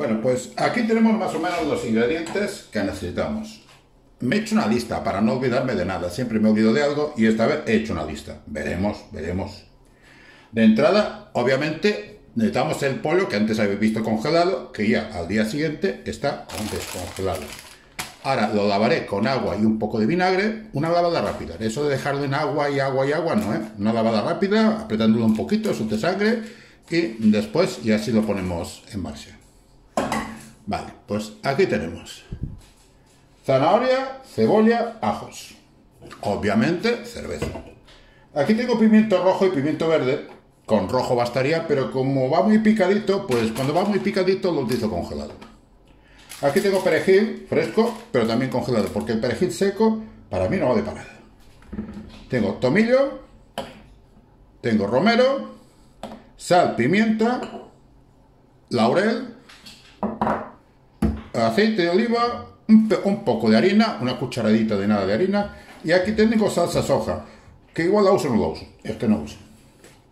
Bueno, pues aquí tenemos más o menos los ingredientes que necesitamos. Me he hecho una lista para no olvidarme de nada. Siempre me olvido de algo y esta vez he hecho una lista. Veremos. De entrada, obviamente, necesitamos el pollo que antes habéis visto congelado, que ya al día siguiente está descongelado. Ahora lo lavaré con agua y un poco de vinagre, una lavada rápida. Eso de dejarlo en agua, no, ¿eh? Una lavada rápida, apretándolo un poquito, eso te sangre, y después ya así lo ponemos en marcha. Vale, pues aquí tenemos zanahoria, cebolla, ajos. Obviamente, cerveza. Aquí tengo pimiento rojo y pimiento verde. Con rojo bastaría, pero como va muy picadito, pues cuando va muy picadito lo utilizo congelado. Aquí tengo perejil fresco, pero también congelado, porque el perejil seco para mí no vale para nada. Tengo tomillo, tengo romero, sal, pimienta, laurel, aceite de oliva, un poco de harina, una cucharadita de nada de harina, y aquí tengo salsa soja, que igual la uso o no la uso, es que no uso.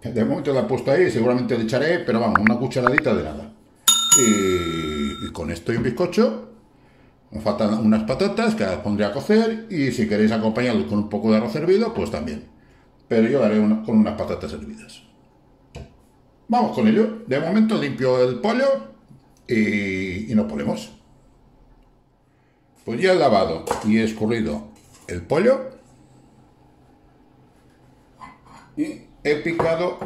De momento la he puesto ahí, seguramente le echaré, pero vamos, una cucharadita de nada. Y con esto y un bizcocho, me faltan unas patatas que las pondré a cocer, y si queréis acompañarlo con un poco de arroz hervido, pues también. Pero yo lo haré con unas patatas hervidas. Vamos con ello. De momento limpio el pollo y nos ponemos. Pues ya he lavado y he escurrido el pollo. Y he picado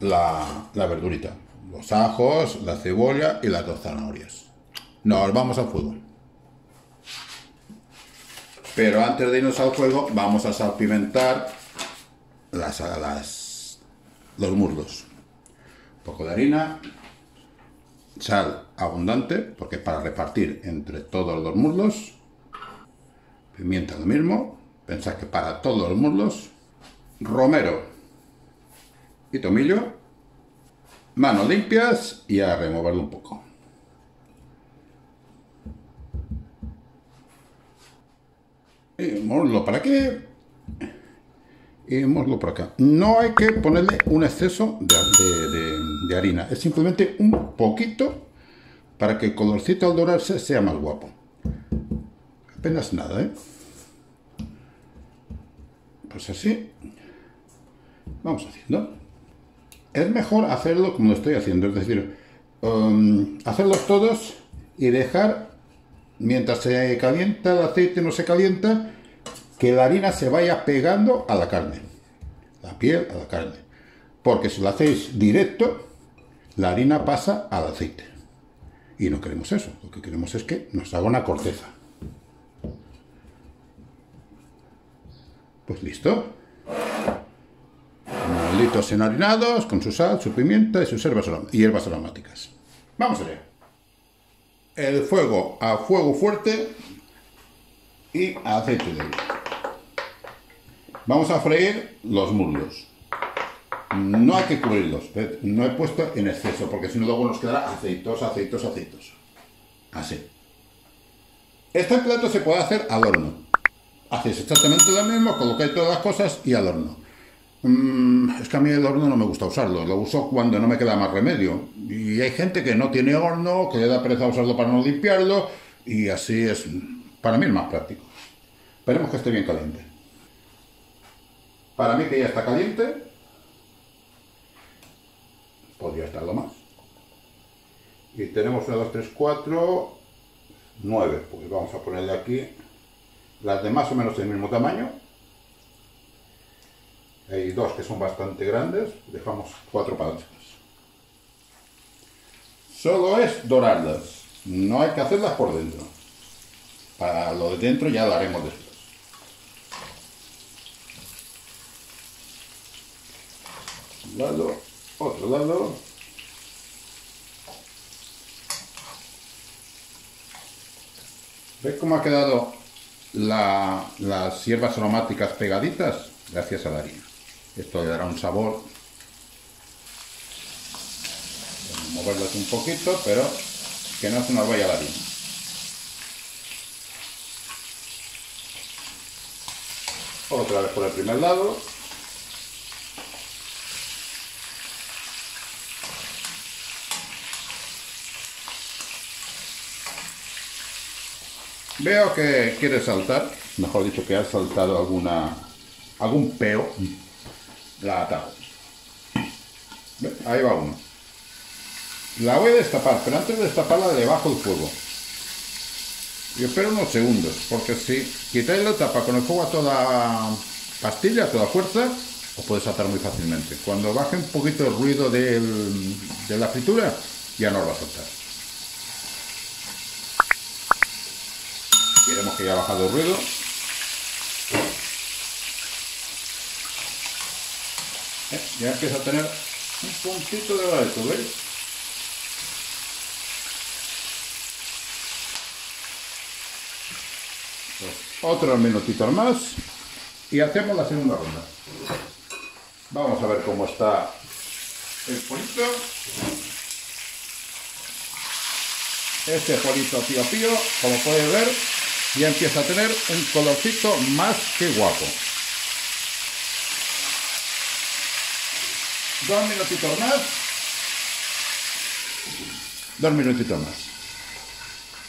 la verdurita, los ajos, la cebolla y las dos zanahorias. Nos vamos al fuego. Pero antes de irnos al fuego vamos a salpimentar los muslos. Un poco de harina, sal abundante, porque es para repartir entre todos los muslos. Pimienta lo mismo, pensad que para todos los muslos. Romero y tomillo, manos limpias y a removerlo un poco. Y muslo para aquí y muslo para acá. No hay que ponerle un exceso de harina, es simplemente un poquito para que el colorcito al dorarse sea más guapo. Apenas nada, ¿eh? Pues así vamos haciendo. Es mejor hacerlo como lo estoy haciendo, es decir, hacerlos todos y dejar, mientras se calienta el aceite, no se calienta, que la harina se vaya pegando a la carne, la piel a la carne. Porque si lo hacéis directo, la harina pasa al aceite. Y no queremos eso, lo que queremos es que nos haga una corteza. Pues listo. Muslitos enharinados con su sal, su pimienta y sus hierbas aromáticas. Vamos allá. El fuego a fuego fuerte y aceite de oliva. Vamos a freír los muslos. No hay que cubrirlos. No he puesto en exceso porque si no luego nos quedará aceitoso. Así. Este plato se puede hacer al horno. Hacéis exactamente lo mismo, colocáis todas las cosas y al horno. Es que a mí el horno no me gusta usarlo, lo uso cuando no me queda más remedio. Y hay gente que no tiene horno, que le da pereza usarlo para no limpiarlo, y así es, para mí es más práctico. Esperemos que esté bien caliente. Para mí que ya está caliente, podría estarlo más. Y tenemos 1, 2, 3, 4, 9, pues vamos a ponerle aquí las de más o menos del mismo tamaño. Hay dos que son bastante grandes, dejamos 4 para atrás. Solo es dorarlas, no hay que hacerlas por dentro. Para lo de dentro ya lo haremos después. Un lado, otro lado. ¿Veis cómo ha quedado las hierbas aromáticas pegaditas? Gracias a la harina. Esto le dará un sabor. Vamos a moverlas un poquito, pero que no se nos vaya la harina. Otra vez por el primer lado. Veo que quiere saltar, mejor dicho que ha saltado algún peo. La atajo. Ahí va uno. La voy a destapar, pero antes de destaparla le bajo el fuego. Y espero unos segundos, porque si quitáis la tapa con el fuego a toda pastilla, a toda fuerza, os podéis atar muy fácilmente. Cuando baje un poquito el ruido de la fritura, ya no os va a soltar. Veremos que ya ha bajado el ruido. Ya empieza a tener un puntito de bareto, ¿veis? Pues otro minutito más y hacemos la segunda ronda. Vamos a ver cómo está el polito. Este polito pío pío, como podéis ver, ya empieza a tener un colorcito más que guapo. 2 minutitos más. 2 minutitos más.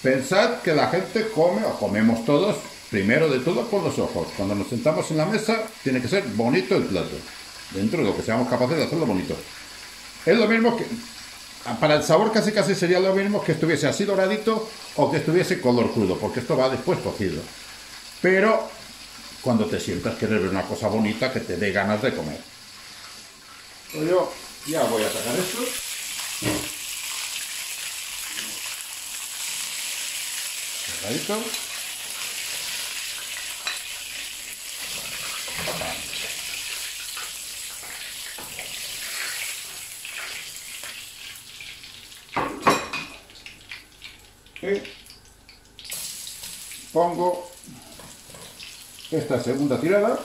Pensad que la gente come, o comemos todos, primero de todo con los ojos. Cuando nos sentamos en la mesa, tiene que ser bonito el plato. Dentro de lo que seamos capaces de hacerlo bonito. Es lo mismo que... Para el sabor casi casi sería lo mismo que estuviese así doradito o que estuviese color crudo, porque esto va después cocido. Pero cuando te sientas quieres ver una cosa bonita que te dé ganas de comer. Pues yo ya voy a sacar esto. Cerradito. Y pongo esta segunda tirada.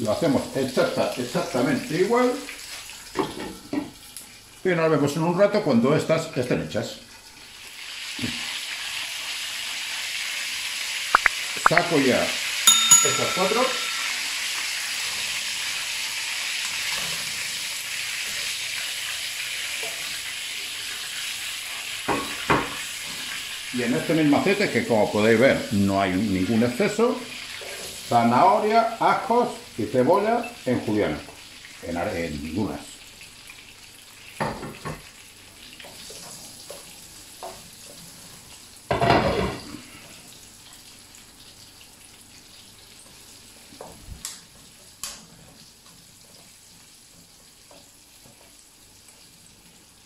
Lo hacemos exactamente igual y nos vemos en un rato cuando estas estén hechas. Saco ya estas 4. Y en este mismo aceite, que como podéis ver no hay ningún exceso, zanahoria, ajos y cebolla en juliana, en dunas.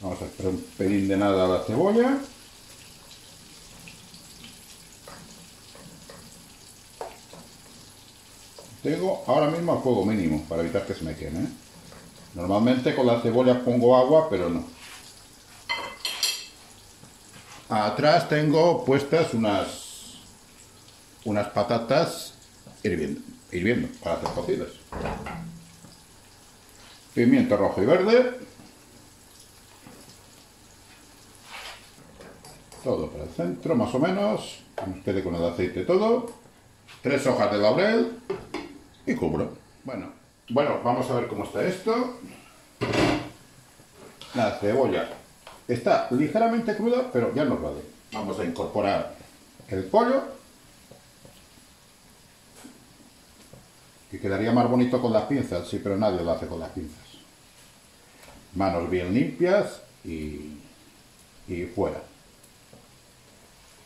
Vamos a esperar un pelín de nada a la cebolla. Tengo ahora mismo al fuego mínimo para evitar que se me queme, ¿eh? Normalmente con la cebolla pongo agua, pero no. Atrás tengo puestas unas patatas hirviendo para hacer cocidas. Pimiento rojo y verde. Todo para el centro, más o menos. Nos quede con el aceite todo. 3 hojas de laurel. Y cubro. Bueno, vamos a ver cómo está esto. La cebolla está ligeramente cruda, pero ya nos vale. Vamos a incorporar el pollo, que quedaría más bonito con las pinzas, sí, pero nadie lo hace con las pinzas. Manos bien limpias y fuera.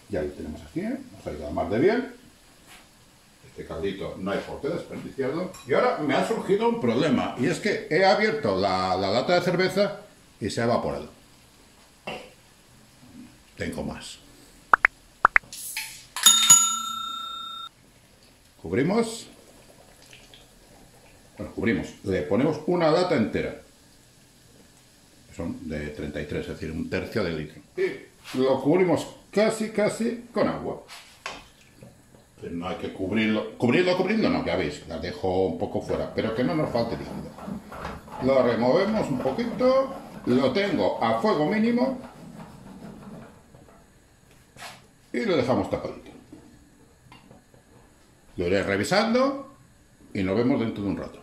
Ya lo tenemos aquí, ¿eh? Nos ha ayudado más de bien. Este caldito no hay por qué desperdiciarlo. Y ahora me ha surgido un problema, y es que he abierto la lata de cerveza y se ha evaporado. Tengo más. Cubrimos. Bueno, cubrimos. Le ponemos una lata entera. Son de 33, es decir, 1/3 de litro. Y lo cubrimos casi con agua. No hay que cubrirlo, no, ya veis, las dejo un poco fuera, pero que no nos falte líquido. Lo removemos un poquito, lo tengo a fuego mínimo y lo dejamos tapadito. Lo iré revisando y nos vemos dentro de un rato.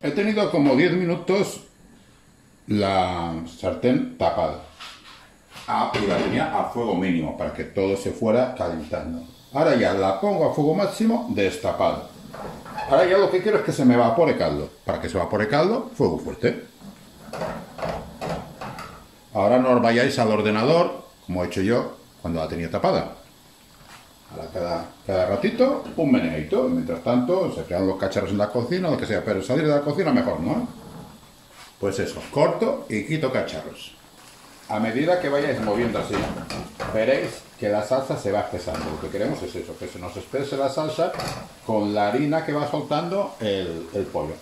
He tenido como 10 minutos la sartén tapada. y la tenía a fuego mínimo para que todo se fuera calentando. Ahora ya la pongo a fuego máximo, destapada. Ahora ya lo que quiero es que se me evapore caldo. Para que se evapore caldo, fuego fuerte. Ahora no os vayáis al ordenador, como he hecho yo cuando la tenía tapada. Ahora cada ratito un meneadito. Mientras tanto se crean los cacharros en la cocina, lo que sea, pero salir de la cocina mejor, ¿no? Pues eso, corto y quito cacharros. A medida que vayáis moviendo así, veréis que la salsa se va espesando. Lo que queremos es eso, que se nos espese la salsa con la harina que va soltando el pollo.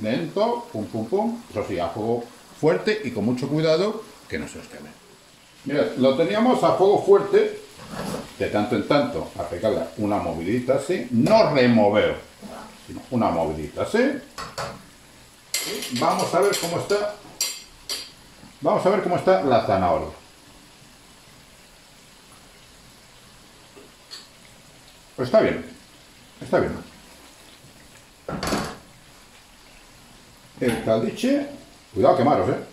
Lento, pum pum pum, eso sí, a fuego fuerte y con mucho cuidado que no se os queme. Mirad, lo teníamos a fuego fuerte, de tanto en tanto, a pegarle una movidita así, no remover, sino una movidita así. Y vamos a ver cómo está. Vamos a ver cómo está la zanahoria. Pues está bien, está bien. El caldiche, cuidado quemaros, ¿eh?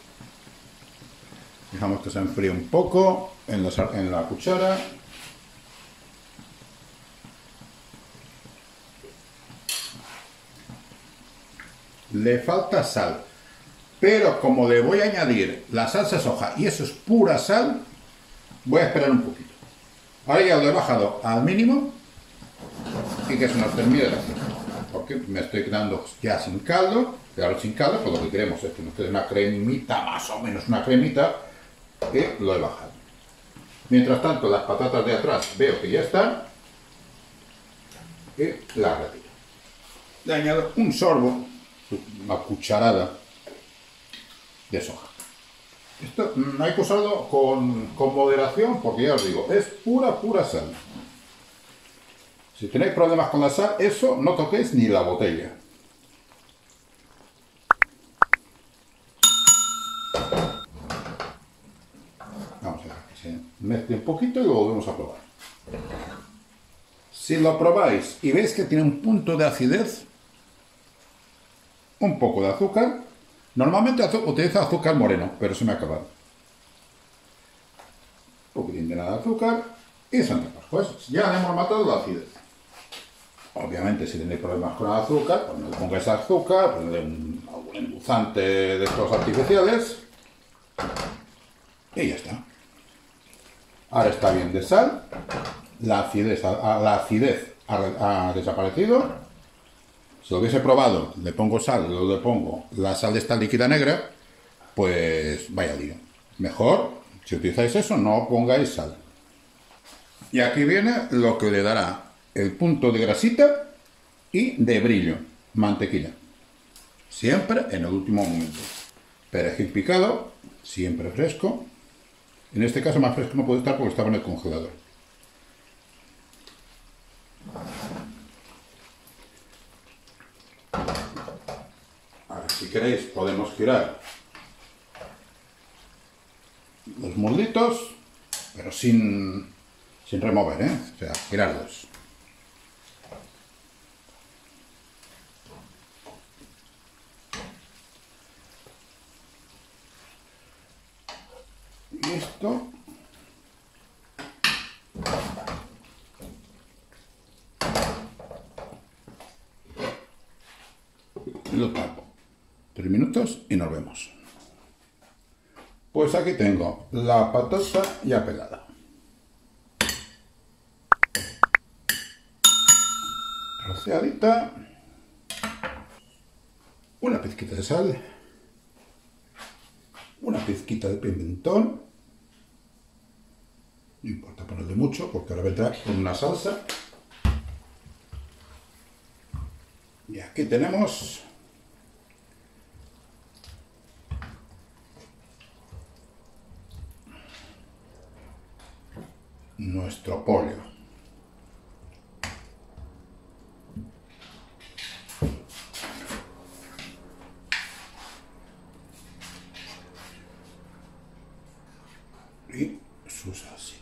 Dejamos que se enfríe un poco en la cuchara. Le falta sal, pero como le voy a añadir la salsa soja y eso es pura sal, voy a esperar un poquito. Ahora ya lo he bajado al mínimo y que se nos termine de hacer, porque me estoy quedando ya sin caldo. Claro, sin caldo, pues lo que queremos es que nos quede una cremita, más o menos una cremita, que lo he bajado. Mientras tanto, las patatas de atrás veo que ya están y las retiro. Le añado un sorbo, una cucharada de soja. Esto hay que usarlo con moderación, porque ya os digo, es pura sal. Si tenéis problemas con la sal, eso no toquéis ni la botella. Vamos a dejar que se mezcle un poquito y lo volvemos a probar. Si lo probáis y veis que tiene un punto de acidez, un poco de azúcar. Normalmente utilizo azúcar moreno, pero se me ha acabado. Un poquitín de nada de azúcar y Santa Pascua. Pues ya le hemos matado la acidez. Obviamente, si tenéis problemas con el azúcar, pues no le pongáis azúcar, ponle algún endulzante de estos artificiales y ya está. Ahora está bien de sal. La acidez ha desaparecido. Si lo hubiese probado, le pongo sal, le pongo la sal de esta líquida negra, pues vaya lío. Mejor, si utilizáis eso, no pongáis sal. Y aquí viene lo que le dará el punto de grasita y de brillo, mantequilla. Siempre en el último momento. Perejil picado, siempre fresco. En este caso más fresco no puede estar porque estaba en el congelador. Si queréis podemos girar los muslitos, pero sin remover, ¿eh? O sea, girarlos. Y esto lo tapo. 3 minutos y nos vemos. Pues aquí tengo la patata ya pelada. Troceadita. Una pizquita de sal. Una pizquita de pimentón. No importa ponerle mucho porque ahora vendrá con una salsa. Y aquí tenemos nuestro pollo. Y su salsa.